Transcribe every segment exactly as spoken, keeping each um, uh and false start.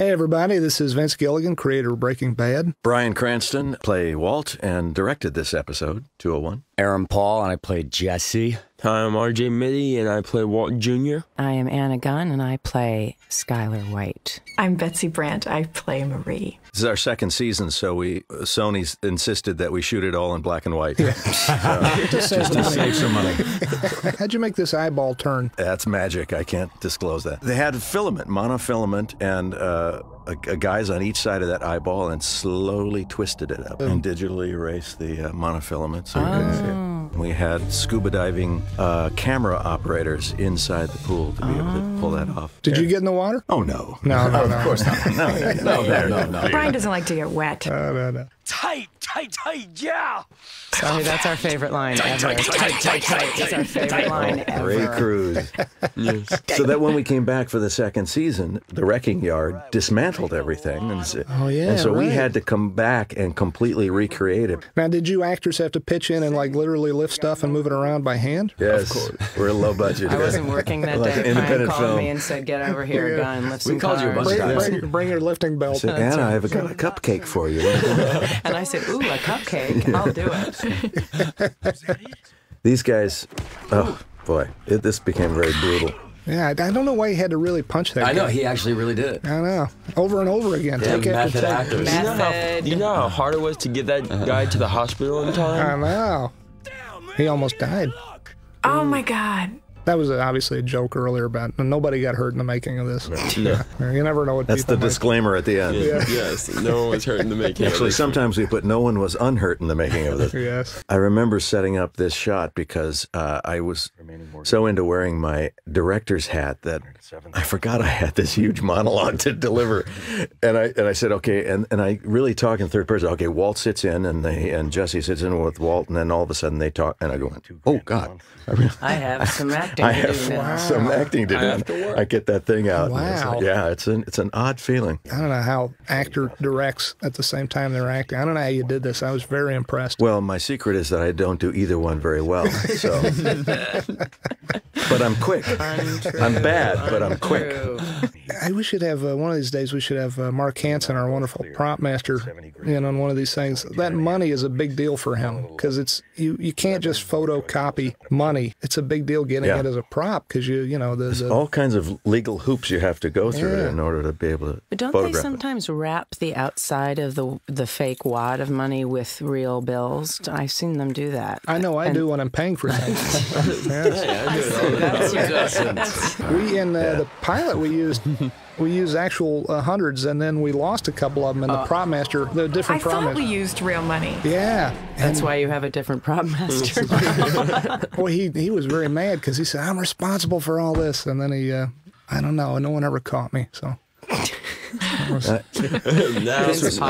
Hey everybody, this is Vince Gilligan, creator of Breaking Bad. Bryan Cranston played Walt and directed this episode, two oh one. Aaron Paul, and I played Jesse. Hi, I'm R J. Mitte, and I play Walt Junior I am Anna Gunn, and I play Skyler White. I'm Betsy Brandt. I play Marie. This is our second season, so we uh, Sony's insisted that we shoot it all in black and white. Yeah. So, just just to save some money. How'd you make this eyeball turn? That's magic. I can't disclose that. They had filament, monofilament, and uh, a, a guys on each side of that eyeball, and slowly twisted it up, oh. and digitally erased the uh, monofilament so you oh. couldn't see it. We had scuba diving uh, camera operators inside the pool to be able to pull that off. Did you get in the water? Oh, no. No, no, no. Of course not. No, no, no, no, no, no. Bryan doesn't like to get wet. No, no, no. Tight, tight, tight, yeah! Sorry, that's our favorite line tight, ever. Tight, tight, tight, tight. That's our favorite line ever. Ray Cruz. Yes. So that when we came back for the second season, the wrecking yard dismantled everything. And, oh, yeah, and so right. we had to come back and completely recreate it. Now, did you actors have to pitch in and, like, literally lift stuff and move it around by hand? Yes, of course. We're low budget. I wasn't working that like day. Bryan called film. me and said, "Get over here, yeah. Gunn. Lift we some We called cars. you a bunch bring, of bring, bring your lifting belt." I said, "Anna, right. I've got a cupcake for you." And I said, "Ooh, a cupcake! Yeah. I'll do it." These guys, oh boy, it, this became very brutal. Yeah, I don't know why he had to really punch that. I guy. know he actually really did it. I know, over and over again. Yeah, take method actors. You know, how, you know how hard it was to get that guy to the hospital in time. I know. He almost died. Oh my God. That was obviously a joke earlier about nobody got hurt in the making of this. No. Yeah. You never know what That's the make. disclaimer at the end. Yeah. Yeah. Yes, no one was hurt in the making Actually, of this. Sometimes we put no one was unhurt in the making of this. Yes. I remember setting up this shot because uh, I was so into wearing my director's hat that I forgot I had this huge monologue to deliver. And I and I said, okay, and, and I really talk in third person. Okay, Walt sits in and they and Jesse sits in with Walt, and then all of a sudden they talk, and I go, oh God. I, really, I have some I have wow. some acting to do. I, have to I get that thing out. Wow. It's like, yeah, it's an, it's an odd feeling. I don't know how actor directs at the same time they're acting. I don't know how you did this. I was very impressed. Well, my secret is that I don't do either one very well. So, But I'm quick. Untrue. I'm bad, Untrue. but I'm quick. I, we should have, uh, one of these days, we should have uh, Mark Hansen, our wonderful prop master, in on one of these things. That money is a big deal for him because it's you, you can't just photocopy money. It's a big deal getting yeah. it as a prop because, you you know, there's the, all kinds of legal hoops you have to go through yeah. in order to be able to But don't photograph they sometimes it. wrap the outside of the the fake wad of money with real bills? I've seen them do that. I know I and, do when I'm paying for things. yes. yeah, I do it all the time. We, in uh, yeah. the pilot, we used... We used actual uh, hundreds, and then we lost a couple of them, and the uh, prop master, the different I prop master. I thought we used real money. Yeah. That's why you have a different prop master. Well, he, he was very mad because he said, I'm responsible for all this. And then he, uh, I don't know, no one ever caught me, so... Uh, this, was,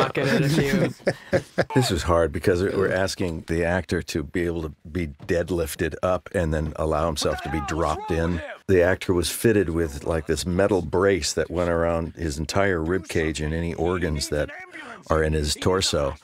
this was hard because we're asking the actor to be able to be deadlifted up and then allow himself to be dropped in. The actor was fitted with like this metal brace that went around his entire rib cage and any organs that are in his torso,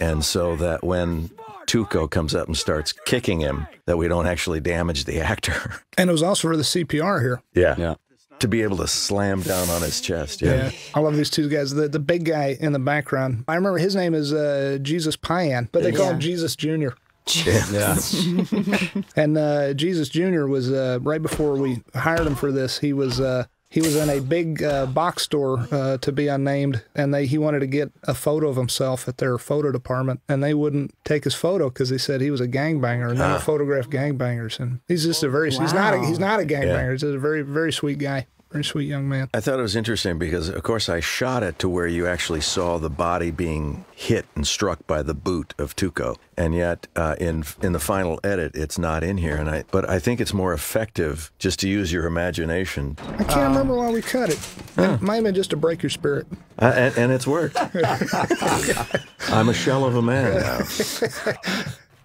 and so that when Tuco comes up and starts kicking him, that we don't actually damage the actor. And it was also for the C P R here. Yeah. Yeah. To be able to slam down on his chest, yeah. yeah. I love these two guys. The the big guy in the background, I remember his name is uh, Jesus Payan, but they yeah. call him Jesus Junior Jesus. Yeah. And uh, Jesus Junior was, uh, right before we hired him for this, he was... Uh, He was in a big uh, box store uh, to be unnamed, and they he wanted to get a photo of himself at their photo department, and they wouldn't take his photo because they said he was a gangbanger, and ah. they photographed gangbangers. And he's just a very wow. he's not a, he's not a gangbanger. Yeah. He's a very very sweet guy. Very sweet young man. I thought it was interesting because, of course, I shot it to where you actually saw the body being hit and struck by the boot of Tuco, and yet uh, in in the final edit, it's not in here. And I, but I think it's more effective just to use your imagination. I can't um, remember why we cut it. Huh. It might have been just to break your spirit. Uh, and, and it's worked. I'm a shell of a man now.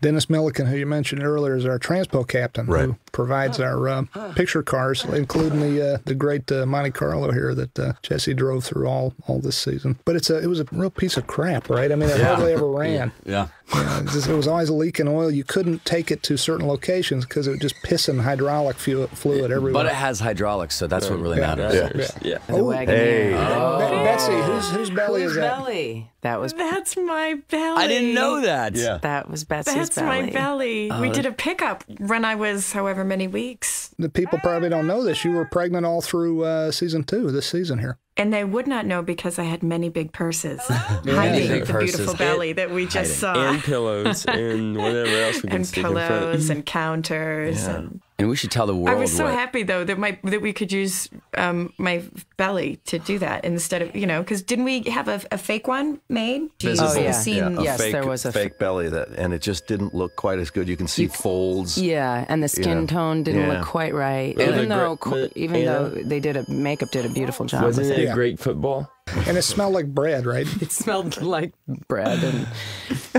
Dennis Milliken, who you mentioned earlier, is our transpo captain, right. who provides our uh, picture cars, including the uh, the great uh, Monte Carlo here that uh, Jesse drove through all all this season. But it's a it was a real piece of crap, right? I mean, it yeah. hardly ever ran. Yeah. yeah. It, just, it was always leaking oil. You couldn't take it to certain locations because it was just pissing hydraulic fuel, fluid everywhere. But it has hydraulics, so that's yeah. what really yeah. matters. Yeah. yeah. yeah. Oh, hey. Oh. Be Betsy, whose who's belly who's is that? Belly? That was That's my belly. I didn't know that. Yeah. That was Betsy's That's belly. That's my belly. Uh, we did a pickup when I was however many weeks. The people probably don't know this. You were pregnant all through uh, season two, this season here. And they would not know because I had many big purses yeah. hiding big the purses. Beautiful belly and, that we just hiding. Saw. And pillows and whatever else we can and stick in front. And pillows and counters. Yeah. And, and we should tell the world. I was so what... happy, though, that my that we could use um, my belly to do that instead of, you know, because didn't we have a, a fake one made? Visible. Oh, yeah. Seen, yeah. Yes, fake, there was a fake belly, that, and it just didn't look quite as good. You can see you, folds. Yeah, and the skin yeah. tone didn't yeah. look quite right, and even, though, the, even yeah. though they did a makeup did a beautiful job. Wasn't it a yeah. great football? And it smelled like bread, right? It smelled like bread and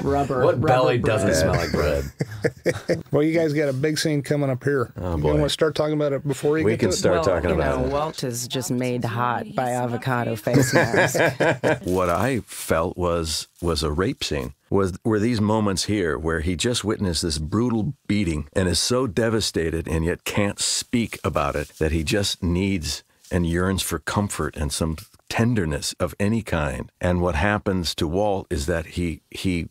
rubber. What rubber belly bread. Doesn't smell like bread? Well, you guys got a big scene coming up here. Oh, boy. You want to start talking about it before you we get can to start it? talking well, about you know, it. Walt is just made hot by avocado face mask. What I felt was was a rape scene. Was were these moments here where he just witnessed this brutal beating and is so devastated and yet can't speak about it that he just needs and yearns for comfort and some tenderness of any kind. And what happens to Walt is that he he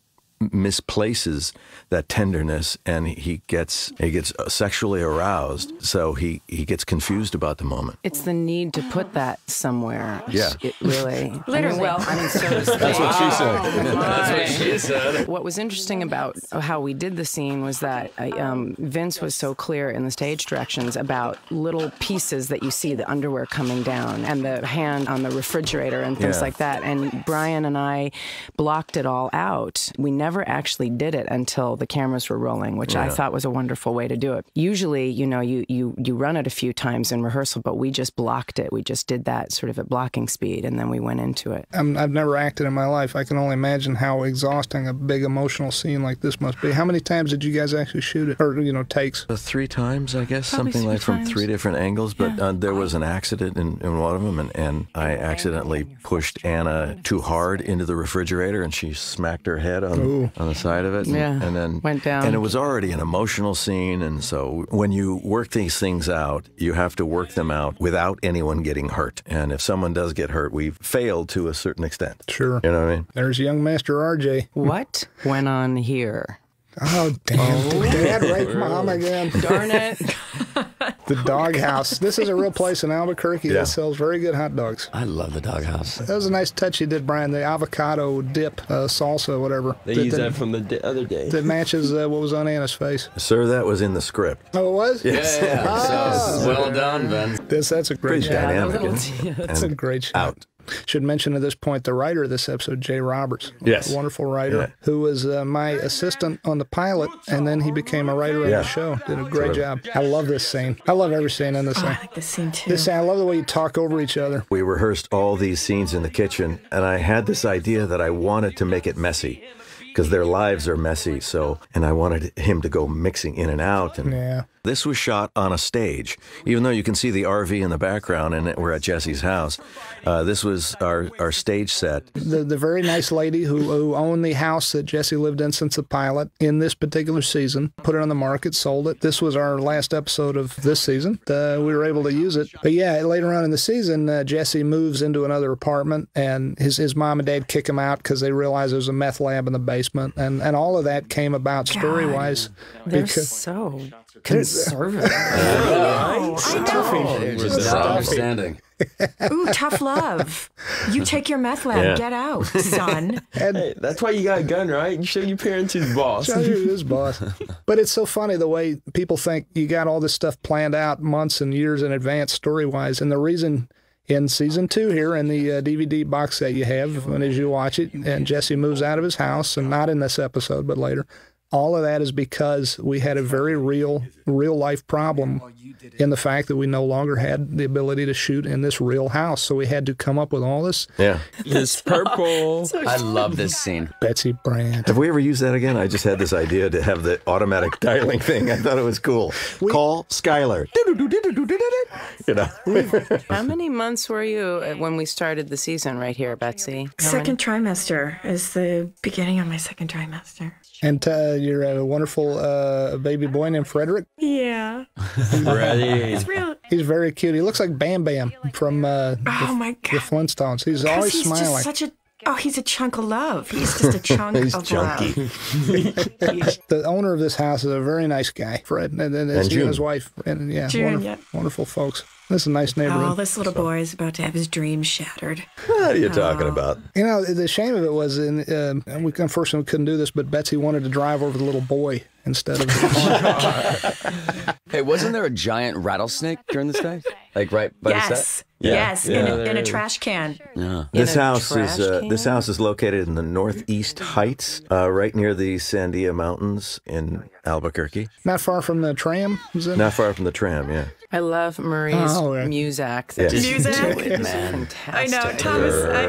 misplaces that tenderness and he gets he gets sexually aroused, so he he gets confused about the moment. It's the need to put that somewhere. Yeah, it really literally. Well, I mean, seriously. That's what she said. That's what she said. What was interesting about how we did the scene was that um, Vince was so clear in the stage directions about little pieces that you see, the underwear coming down and the hand on the refrigerator and things yeah. like that. And Bryan and I blocked it all out. We never never actually did it until the cameras were rolling, which yeah. I thought was a wonderful way to do it. Usually, you know, you, you, you run it a few times in rehearsal, but we just blocked it. We just did that sort of at blocking speed, and then we went into it. I'm, I've never acted in my life. I can only imagine how exhausting a big emotional scene like this must be. How many times did you guys actually shoot it, or, you know, takes? Uh, three times, I guess, Probably something like times. From three different angles, but yeah. uh, there was an accident in, in one of them, and, and I accidentally pushed Anna too hard into the refrigerator, and she smacked her head on Ooh. on the side of it, and, yeah, and then went down. And it was already an emotional scene, and so when you work these things out, you have to work them out without anyone getting hurt. And if someone does get hurt, we've failed to a certain extent. Sure, you know what I mean. There's young master R J. What went on here? Oh damn! Oh. Dad raped mom again. Darn it! The doghouse. This is a real place in Albuquerque yeah. that sells very good hot dogs. I love the doghouse. That was a nice touch you did, Bryan. The avocado dip, uh, salsa, whatever. They that, used that, that from the d other day. That matches uh, what was on Anna's face. Sir, that was in the script. Oh, it was? Yes. Yeah, yeah, yeah. Oh. So, well done, Ben. This, that's a great, great yeah, dynamic. Yeah, that's and a great shot. Out. Should mention at this point the writer of this episode, Jay Roberts. Yes. A wonderful writer yeah. who was uh, my assistant on the pilot, and then he became a writer yeah. on the show. Did a great job. I love this scene. I love every scene in this oh, scene. I like this scene too. This scene, I love the way you talk over each other. We rehearsed all these scenes in the kitchen, and I had this idea that I wanted to make it messy, because their lives are messy, so, and I wanted him to go mixing in and out. And yeah. This was shot on a stage, even though you can see the R V in the background, and we're at Jesse's house. Uh, this was our, our stage set. The, the very nice lady who, who owned the house that Jesse lived in since the pilot in this particular season, put it on the market, sold it. This was our last episode of this season. Uh, we were able to use it. But yeah, later on in the season, uh, Jesse moves into another apartment, and his, his mom and dad kick him out because they realize there's a meth lab in the basement. And, and all of that came about story-wise. They're so conservative. Oh, I know. Understanding. Ooh, tough love. You take your meth lab, yeah. get out, son. And hey, that's why you got a gun, right? You show your parents who's boss. Show you who's boss. But it's so funny the way people think you got all this stuff planned out months and years in advance story-wise, and the reason... In season two here, in the uh, D V D box set you have, and as you watch it, and Jesse moves out of his house, and not in this episode, but later, All of that is because we had a very real, real-life problem in the fact that we no longer had the ability to shoot in this real house. So we had to come up with all this. Yeah. This purple. So I love this scene. Betsy Brandt. Have we ever used that again? I just had this idea to have the automatic dialing thing. I thought it was cool. We, Call Skyler. You know. How many months were you when we started the season right here, Betsy? Second trimester is the beginning of my second trimester. And uh, you're a wonderful uh, baby boy named Frederick. Yeah. He's real. He's very cute. He looks like Bam Bam from uh, oh the, my God. the Flintstones. He's always he's smiling. Just such a, oh, he's a chunk of love. He's just a chunk he's of chunky. love. The owner of this house is a very nice guy, Fred, and, and, and June. his wife. And yeah, June, wonderful, yeah. wonderful folks. This is a nice neighborhood. Oh, this little so. boy is about to have his dream shattered. What are you oh. talking about? You know, the shame of it was, in, uh, we unfortunately couldn't do this, but Betsy wanted to drive over the little boy instead of the car. Hey, wasn't there a giant rattlesnake during this day? Like right by yes. the set? Yeah. Yes, yeah. In, a, in a trash can. Yeah. This house is uh, this house is located in the Northeast Heights, uh, right near the Sandia Mountains in Albuquerque. Not far from the tram, is it? Not far from the tram, yeah. I love Marie's oh, yeah. Muzak. Yes. Muzak? Man. I know, Thomas. I,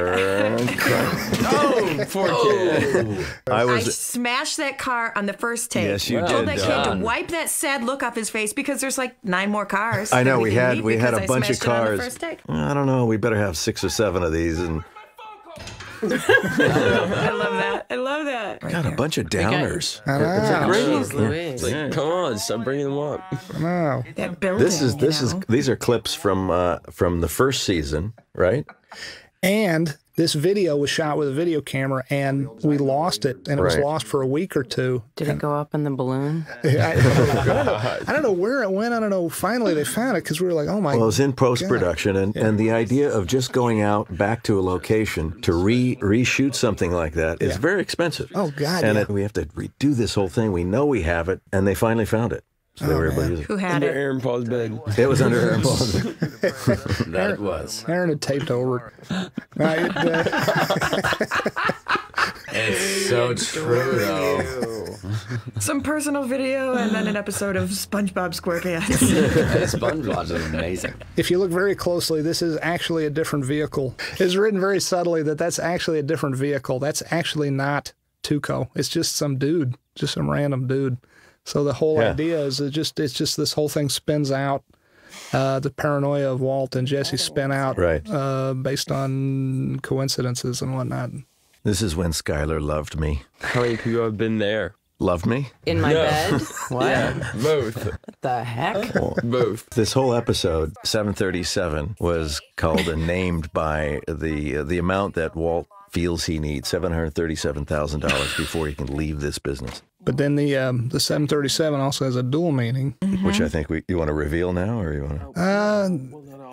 oh, poor kid. Oh. I, was, I smashed that car on the first take. Yes, you well, did. Told that kid to wipe that sad look off his face because there's like nine more cars. I know, we had we had a I bunch of cars. I don't know, we better have six or seven of these. and. I love that. I love that. I got a bunch of downers. I know. It's like, Louise. It's like, come on, stop bringing them up. I know. That building, this is this you know? is these are clips from uh, from the first season, right? And this video was shot with a video camera, and we lost it, and it was right. lost for a week or two. Did and it go up in the balloon? I, I, don't know, I don't know where it went. I don't know. Finally, they found it because we were like, oh, my God. Well, it was in post-production, and, yeah. and the idea of just going out back to a location to re reshoot something like that is yeah. very expensive. Oh, God, And yeah. it, we have to redo this whole thing. We know we have it, and they finally found it. So they oh, were able to Who had under it? Under Aaron Paul's bed. It was under Aaron Paul's bed. That Aaron, was. Aaron had taped over. Right, uh, it's so true, though. Some personal video and then an episode of SpongeBob SquarePants. SpongeBob's is amazing. If you look very closely, this is actually a different vehicle. It's written very subtly that that's actually a different vehicle. That's actually not Tuco. It's just some dude, just some random dude. So the whole yeah. idea is it just it's just this whole thing spins out. Uh, the paranoia of Walt and Jesse spin out right. uh, based on coincidences and whatnot. This is when Skyler loved me. How many people have been there? Loved me? In my no. bed? What? Yeah, both. What the heck? Well, both. This whole episode, seven thirty-seven, was called and named by the uh, the amount that Walt feels he needs, seven hundred thirty-seven thousand dollars before he can leave this business. But then the um, the seven thirty-seven also has a dual meaning, mm-hmm. which I think we you want to reveal now, or you want to? Uh,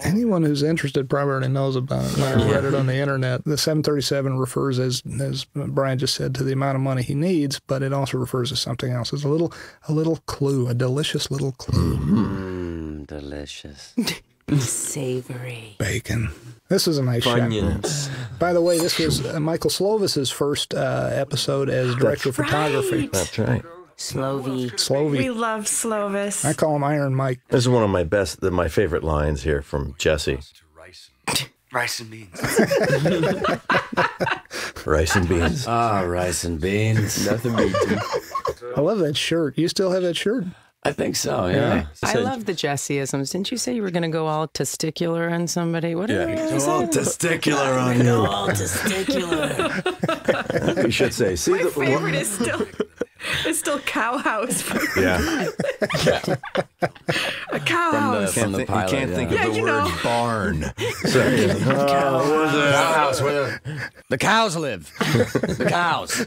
anyone who's interested probably already knows about it. I read it on the internet. The seven thirty-seven refers, as as Brian just said, to the amount of money he needs, but it also refers to something else. It's a little a little clue, a delicious little clue. Mm, delicious. Savory. Bacon. This is a nice Bunions. shot. By the way, this was Michael Slovis's first uh, episode as director of photography. That's right. Slovy. Slovy. We love Slovis. I call him Iron Mike. This is one of my best, my favorite lines here from Jesse. Rice and beans. Rice and beans. Ah, oh, rice and beans. Nothing beats me. I love that shirt. You still have that shirt? I think so, yeah. I so, love the Jesseisms. Didn't you say you were going to go all testicular on somebody? What yeah, you go all testicular on you. Go all testicular. You should say. See, My the, favorite one. is still, is still cow house. Yeah. yeah. A cow from house. The, from the pilot, you can't yeah. think of yeah, the word know. barn. So, uh, cow house. Where the, the cows live. The cows.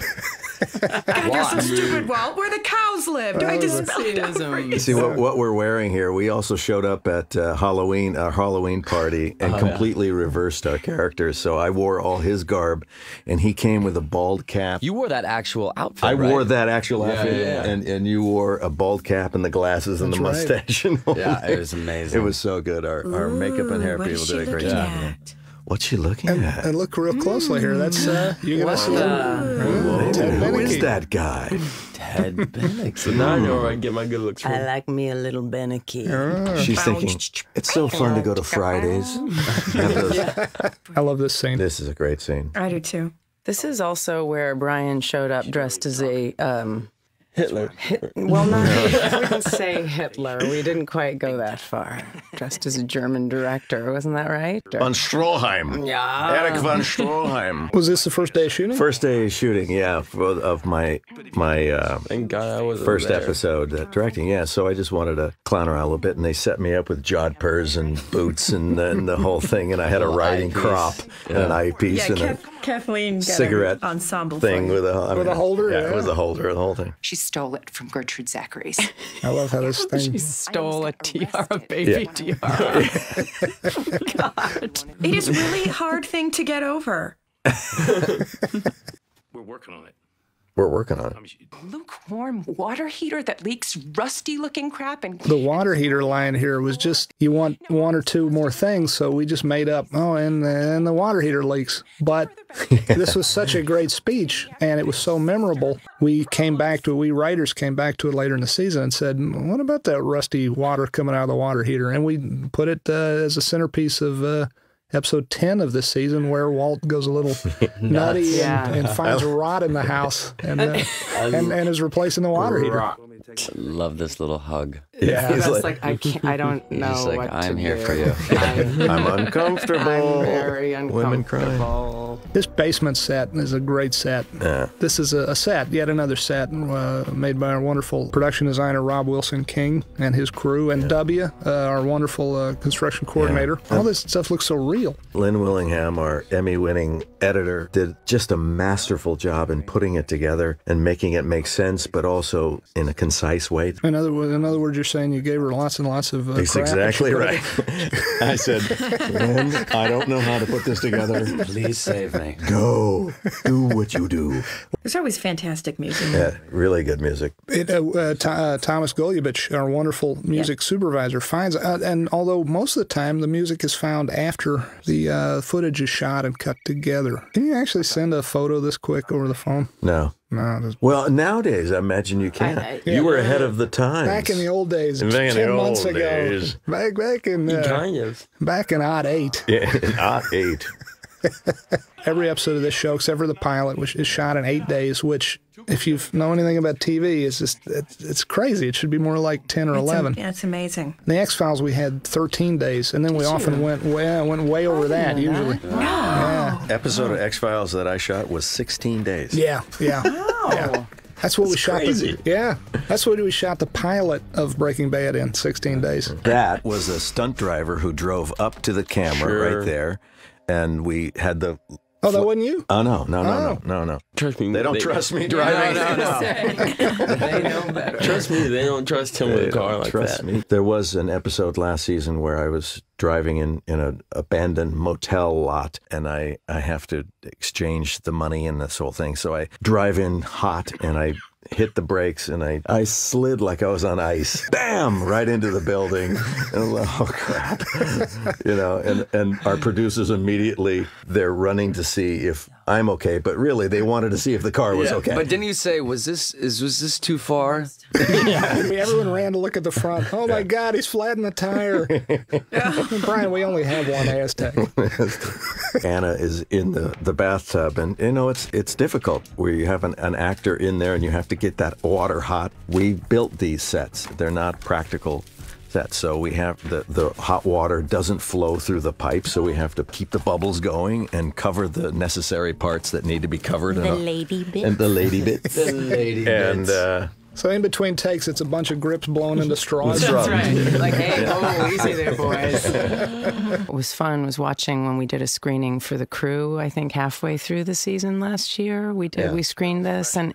God, you're so stupid, Walt. Where the cows live? Do I just spell it out? See, what, what we're wearing here, we also showed up at uh, Halloween, our Halloween party, and oh, completely yeah. reversed our characters. So I wore all his garb, and he came with a bald cap. You wore that actual outfit, I right? wore that actual yeah, outfit, yeah, yeah. And, and you wore a bald cap and the glasses and That's the mustache. Right. And yeah, it was amazing. It was so good. Our, Ooh, our makeup and hair people did a great job. What's she looking and, at? And look real closely mm. here. That's uh, you wow. wow. Ted Who is that guy? Ted Beneke. So now I know where I can get my good looks from. I like me a little Beneke. Uh, She's thinking, it's so fun to go to Fridays. I love this scene. This is a great scene. I do too. This is also where Bryan showed up dressed as a... Um, Hitler. Hit, well, not, I wouldn't say Hitler. We didn't quite go that far. Dressed as a German director, wasn't that right? Or... Von Stroheim. Yeah. Eric von Stroheim. Was this the first day of shooting? First day of shooting, yeah, of my my uh, Thank God I wasn't first there. episode uh, directing, yeah. So I just wanted to clown around a little bit, and they set me up with jodhpurs and boots and, and the whole thing, and I had a riding crop yeah. and an eyepiece yeah, and a Kathleen cigarette ensemble thing with a, I mean, with a holder. Yeah, yeah, it was a holder, the whole thing. She's stole it from Gertrude Zachary's. I love how this thing... She stole a tiara, baby yeah. tiara. God. It is really a hard thing to get over. We're working on it. We're working on it. Lukewarm water heater that leaks rusty-looking crap and... The water heater line here was just, you want one or two more things, so we just made up, oh, and, and the water heater leaks. But yeah. this was such a great speech, and it was so memorable. We came back to it, we writers came back to it later in the season and said, what about that rusty water coming out of the water heater? And we put it uh, as a centerpiece of... Uh, Episode ten of this season, where Walt goes a little nutty yeah. and, and finds a rod in the house and uh, and, and is replacing the water heater. I love this little hug. Yeah, he's like, like I can't, I don't know. He's like, what I'm to here do. for you. I'm, I'm uncomfortable. I'm very uncomfortable. Women crying. This basement set is a great set. Yeah. This is a, a set, yet another set uh, made by our wonderful production designer Rob Wilson-King and his crew, and yeah. W, uh, our wonderful uh, construction coordinator. Yeah. All this stuff looks so real. Lynn Willingham, our Emmy-winning editor, did just a masterful job in putting it together and making it make sense, but also in a concise way. In other words, in other words you're saying you gave her lots and lots of uh, That's crap. exactly right. I said, Lynn, I don't know how to put this together. Please save me. Go. Do what you do. There's always fantastic music. Yeah, really good music. It, uh, uh, uh, Thomas Goliabich, our wonderful music yeah. supervisor, finds out, and although most of the time the music is found after the uh, footage is shot and cut together. Can you actually send a photo this quick over the phone? No. No. Just... Well, nowadays, I imagine you can. I, I, yeah. You were ahead of the times. Back in the old days, back ten in the old months ago. Days. Back back in uh, kind of. back in odd eight. Yeah, in odd eight. Every episode of this show, except for the pilot, which is shot in eight days, which, if you know anything about T V, it's just it's, it's crazy. It should be more like ten or it's eleven. A, yeah, it's amazing. In the X-Files, we had thirteen days, and then we Did often you? went way went way over that usually. That. No. Yeah. Episode of X-Files that I shot was sixteen days. Yeah, yeah. Wow. Yeah. That's what That's we shot. Crazy. The, yeah, that's what we shot the pilot of Breaking Bad in sixteen days. That was a stunt driver who drove up to the camera sure. right there, and we had the. Oh, that wasn't you? Oh, no, no, no, oh. no, no, no. Trust me. They don't they, trust me driving. No, no, no. They know better. Trust me, they don't trust him they with a car like trust that. Me. There was an episode last season where I was driving in, in an abandoned motel lot, and I, I have to exchange the money and this whole thing. So I drive in hot, and I... hit the brakes, and I, I slid like I was on ice. Bam! Right into the building. And I was like, oh, crap. You know, and, and our producers immediately, they're running to see if I'm okay, but really, they wanted to see if the car was yeah. okay. But didn't you say, was this is was this too far? Yeah. I mean, everyone ran to look at the front. Oh, my yeah. God, he's flattened the tire. Yeah. Bryan, we only have one Aztec. Anna is in the, the bathtub, and, you know, it's it's difficult where you have an, an actor in there, and you have to get that water hot. We built these sets. They're not practical sets, so we have the, the hot water doesn't flow through the pipe, so we have to keep the bubbles going and cover the necessary parts that need to be covered. The and lady bits. And the lady bits. The lady bits. And, uh, so in between takes, it's a bunch of grips blown into straws. That's right. Like, hey, oh, easy there, boys. What was fun was watching when we did a screening for the crew, I think halfway through the season last year. We did, yeah. we screened this, and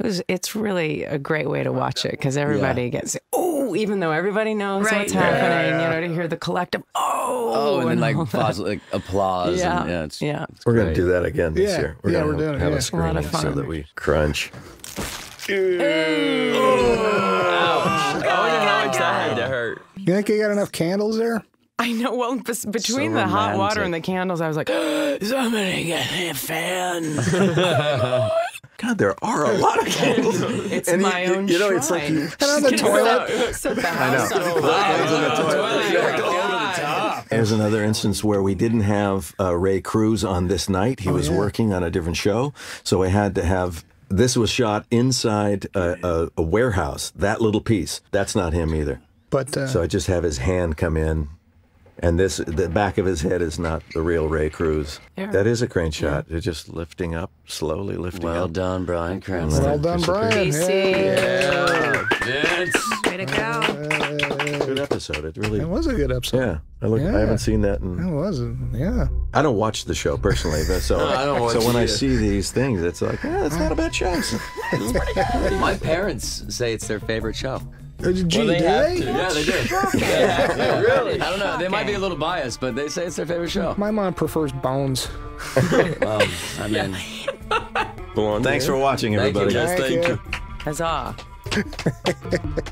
it was it's really a great way to watch it, because everybody yeah. gets, oh, even though everybody knows right. what's happening, yeah. you know, to hear the collective, oh. Oh, and, and then like, pause, like applause. Yeah, and, yeah, it's, yeah. It's We're going to do that again this yeah. year. We're yeah, going to have yeah. a screening a so that we crunch. Hey. Oh, ouch. Oh, I didn't know that had to hurt. You think you got enough candles there? I know. Well, b between so the romantic. hot water and the candles, I was like, somebody get me a fan. God, there are a lot of candles. It's and my you, own You know, shrine. It's like, you get on the toilet. Set the house on fire. There's another instance where we didn't have uh, Ray Cruz on this night. He oh, was yeah. working on a different show, so I had to have... This was shot inside a, a, a warehouse, that little piece. That's not him either. But uh, so I just have his hand come in, and this the back of his head is not the real Ray Cruz. Yeah. That is a crane shot. Yeah. It's just lifting up, slowly lifting well up. Well done, Bryan Cranston. Well done, Bryan. Yeah. Vince. Way to go. Good episode. It really. It was a good episode. Yeah. I, look, yeah. I haven't seen that in... It wasn't, yeah. I don't watch the show, personally, but so, no, I don't watch so when either. I see these things, it's like, yeah, it's not a bad show. It's pretty good. My parents say it's their favorite show. Uh, gee, well, they do have they? To. Yeah, they do. yeah, yeah, really? I don't know. They might be a little biased, but they say it's their favorite show. My mom prefers Bones. Well, I mean... Thanks for watching, everybody. Thank you. Yes, thank you. Huzzah.